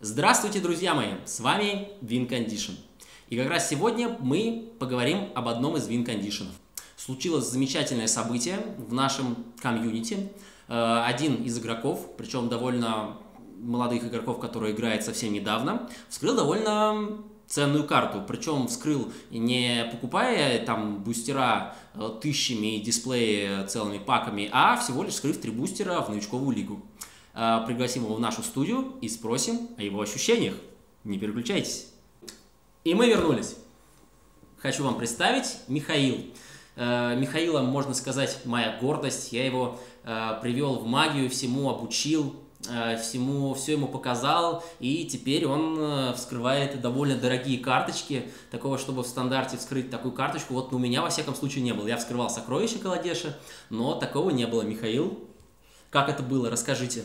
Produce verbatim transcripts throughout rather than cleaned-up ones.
Здравствуйте, друзья мои! С вами Win Condition. И как раз сегодня мы поговорим об одном из Win Condition. Случилось замечательное событие в нашем комьюнити. Один из игроков, причем довольно молодых игроков, который играет совсем недавно, вскрыл довольно ценную карту. Причем вскрыл, не покупая там бустера тысячами и дисплеи целыми паками, а всего лишь вскрыв три бустера в новичковую лигу. Пригласим его в нашу студию и спросим о его ощущениях. Не переключайтесь. И мы вернулись. Хочу вам представить Михаила. Михаила, можно сказать, моя гордость. Я его привел в магию, всему обучил, всему, все ему показал. И теперь он вскрывает довольно дорогие карточки. Такого, чтобы в стандарте вскрыть такую карточку, вот у меня, во всяком случае, не было. Я вскрывал сокровища Каладеша, но такого не было. Михаил, как это было? Расскажите.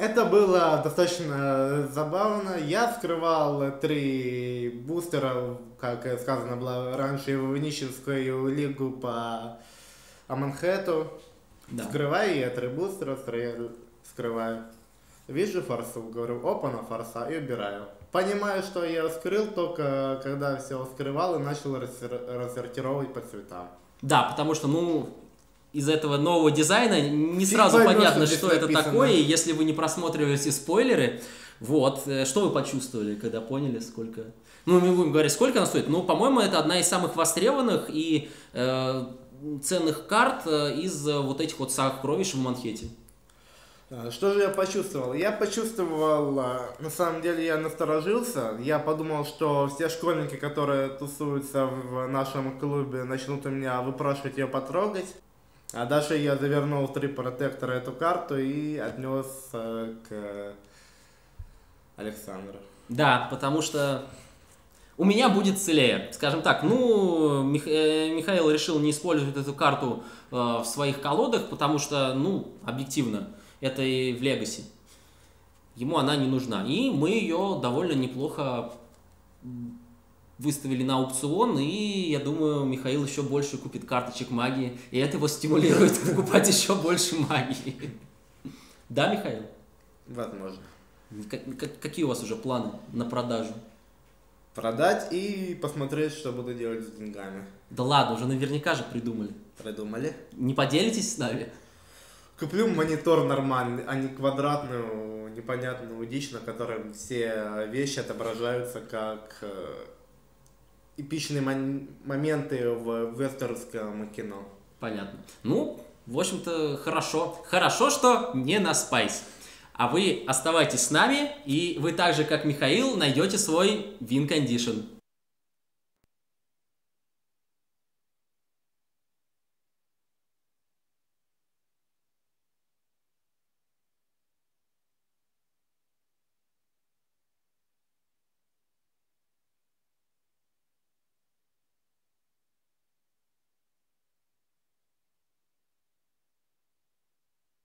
Это было достаточно забавно. Я вскрывал три бустера, как сказано было раньше, в Нищенскую лигу по Аманхету. Да. Вскрываю я три бустера, вскрываю. Вижу форсу, говорю, опа, на форса, и убираю. Понимаю, что я вскрыл только когда все вскрывал и начал рассортировать по цветам. Да, потому что, ну... из этого нового дизайна не сразу понятно, что это такое, если вы не просматривали все спойлеры. Вот, что вы почувствовали, когда поняли, сколько... Ну, мы будем говорить, сколько она стоит. Ну, по-моему, это одна из самых востребованных и э, ценных карт из вот этих вот сокровищ в Манхете. Что же я почувствовал? Я почувствовал, на самом деле я насторожился, я подумал, что все школьники, которые тусуются в нашем клубе, начнут у меня выпрашивать ее потрогать. А дальше я завернул в три протектора эту карту и отнес э, к Александру. Да, потому что у меня будет целее, скажем так. Ну, Мих... Михаил решил не использовать эту карту э, в своих колодах, потому что, ну, объективно, это и в Legacy. Ему она не нужна. И мы ее довольно неплохо выставили на аукцион, и я думаю, Михаил еще больше купит карточек магии, и это его стимулирует покупать еще больше магии. Да, Михаил? Возможно. Какие у вас уже планы на продажу? Продать и посмотреть, что буду делать с деньгами. Да ладно, уже наверняка же придумали. Придумали. Не поделитесь с нами? Куплю монитор нормальный, а не квадратную, непонятную дичь, на которой все вещи отображаются как... эпичные моменты в вестернском кино. Понятно. Ну, в общем-то, хорошо. Хорошо, что не на Спайс. А вы оставайтесь с нами, и вы так же, как Михаил, найдете свой Win Condition.